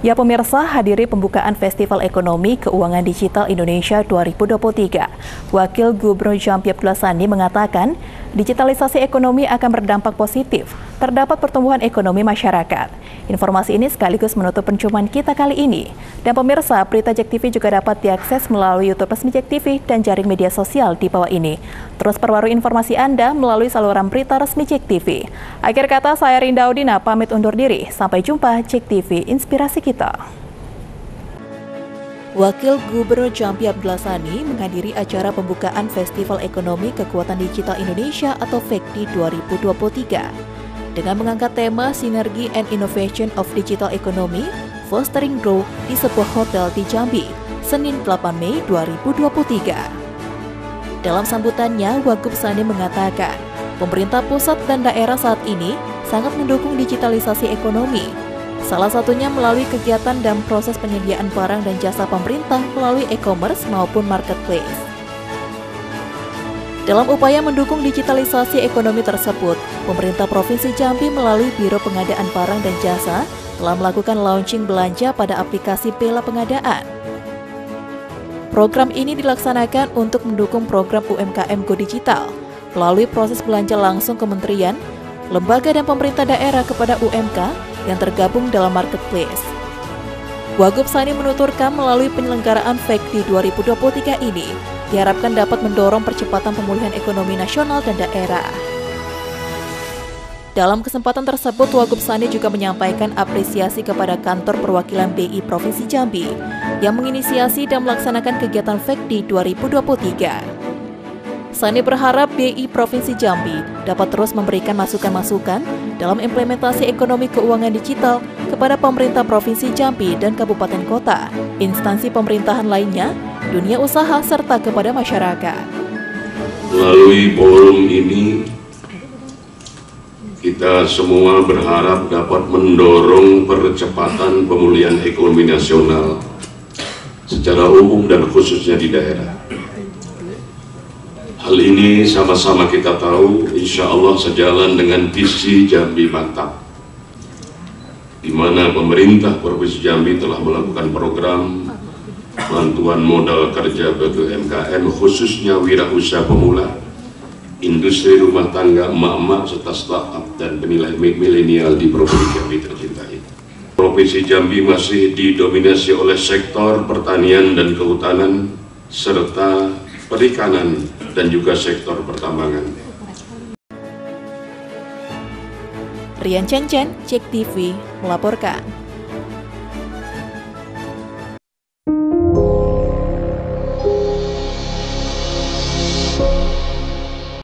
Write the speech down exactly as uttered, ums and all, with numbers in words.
Ya pemirsa, hadiri pembukaan Festival Ekonomi Keuangan Digital Indonesia dua ribu dua puluh tiga. Wakil Gubernur Jambi Abdullah Sani mengatakan, digitalisasi ekonomi akan berdampak positif terdapat pertumbuhan ekonomi masyarakat. Informasi ini sekaligus menutup perjumpaan kita kali ini. Dan pemirsa, berita Jek T V juga dapat diakses melalui YouTube resmi Jek T V dan jaring media sosial di bawah ini. Terus perbarui informasi Anda melalui saluran berita resmi Jek T V. Akhir kata, saya Rinda Udina pamit undur diri. Sampai jumpa, Jek T V Inspirasi Kita. Wakil Gubernur Jambi Abdullah Sani menghadiri acara pembukaan Festival Ekonomi Kekuatan Digital Indonesia atau F E K D I dua ribu dua puluh tiga dengan mengangkat tema Synergy and Innovation of Digital Economy Fostering Growth di sebuah hotel di Jambi, Senin delapan Mei dua ribu dua puluh tiga. Dalam sambutannya, Wagub Sani mengatakan, pemerintah pusat dan daerah saat ini sangat mendukung digitalisasi ekonomi. Salah satunya melalui kegiatan dan proses penyediaan barang dan jasa pemerintah melalui e-commerce maupun marketplace. Dalam upaya mendukung digitalisasi ekonomi tersebut, pemerintah Provinsi Jambi melalui Biro Pengadaan Barang dan Jasa telah melakukan launching belanja pada aplikasi Pela Pengadaan. Program ini dilaksanakan untuk mendukung program U M K M Go Digital melalui proses belanja langsung kementerian, lembaga dan pemerintah daerah kepada U M K yang tergabung dalam marketplace. Wagub Sani menuturkan melalui penyelenggaraan F E K D I dua ribu dua puluh tiga ini diharapkan dapat mendorong percepatan pemulihan ekonomi nasional dan daerah. Dalam kesempatan tersebut, Wagub Sani juga menyampaikan apresiasi kepada kantor perwakilan B I Provinsi Jambi yang menginisiasi dan melaksanakan kegiatan F E K D I dua ribu dua puluh tiga. Sani berharap B I Provinsi Jambi dapat terus memberikan masukan-masukan dalam implementasi ekonomi keuangan digital kepada pemerintah Provinsi Jambi dan kabupaten kota, instansi pemerintahan lainnya, dunia usaha, serta kepada masyarakat. Melalui forum ini, kita semua berharap dapat mendorong percepatan pemulihan ekonomi nasional secara umum dan khususnya di daerah. Hal ini sama-sama kita tahu, insya Allah sejalan dengan visi Jambi Mantap, di mana pemerintah Provinsi Jambi telah melakukan program bantuan modal kerja bagi U M K M, khususnya wirausaha pemula, industri rumah tangga, emak-emak, serta startup dan penilai milenial di Provinsi Jambi tercinta ini. Provinsi Jambi masih didominasi oleh sektor pertanian dan kehutanan, serta perikanan dan juga sektor pertambangan. Rian Chenchen, Jek T V melaporkan.